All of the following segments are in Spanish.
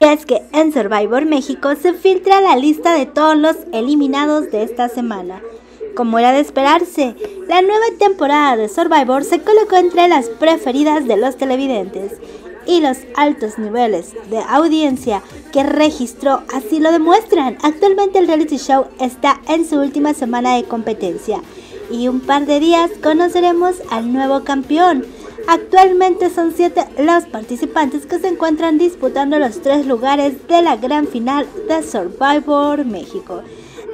Y es que en Survivor México se filtra la lista de todos los eliminados de esta semana. Como era de esperarse, la nueva temporada de Survivor se colocó entre las preferidas de los televidentes, y los altos niveles de audiencia que registró así lo demuestran. Actualmente el reality show está en su última semana de competencia y un par de días conoceremos al nuevo campeón. Actualmente son 7 los participantes que se encuentran disputando los 3 lugares de la gran final de Survivor México.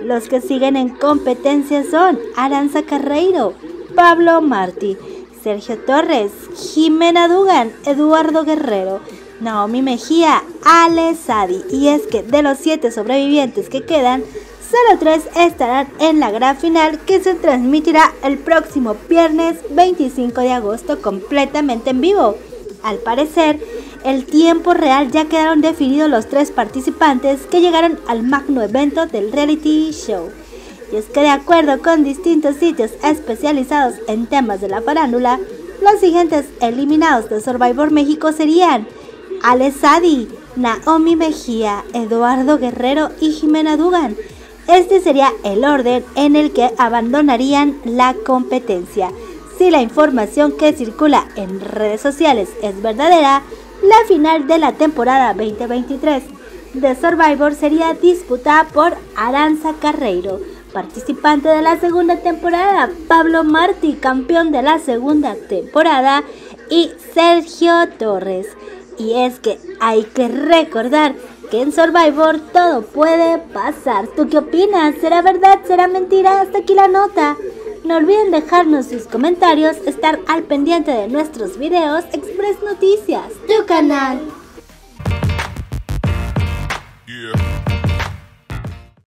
Los que siguen en competencia son Aranza Carreiro, Pablo Martí, Sergio Torres, Jimena Dugan, Eduardo Guerrero, Naomi Mejía, Ale Sadi. Y es que de los 7 sobrevivientes que quedan, solo 3 estarán en la gran final, que se transmitirá el próximo viernes 25 de agosto completamente en vivo. Al parecer, el tiempo real ya quedaron definidos los 3 participantes que llegaron al magno evento del reality show. Y es que de acuerdo con distintos sitios especializados en temas de la farándula, los siguientes eliminados de Survivor México serían Alexadi, Naomi Mejía, Eduardo Guerrero y Jimena Dugan. Este sería el orden en el que abandonarían la competencia. Si la información que circula en redes sociales es verdadera, la final de la temporada 2023 de Survivor sería disputada por Aranza Carreiro, participante de la segunda temporada, Pablo Martí, campeón de la segunda temporada, y Sergio Torres. Y es que hay que recordar que en Survivor todo puede pasar. ¿Tú qué opinas? ¿Será verdad? ¿Será mentira? Hasta aquí la nota. No olviden dejarnos sus comentarios, estar al pendiente de nuestros videos. Express Noticias, tu canal.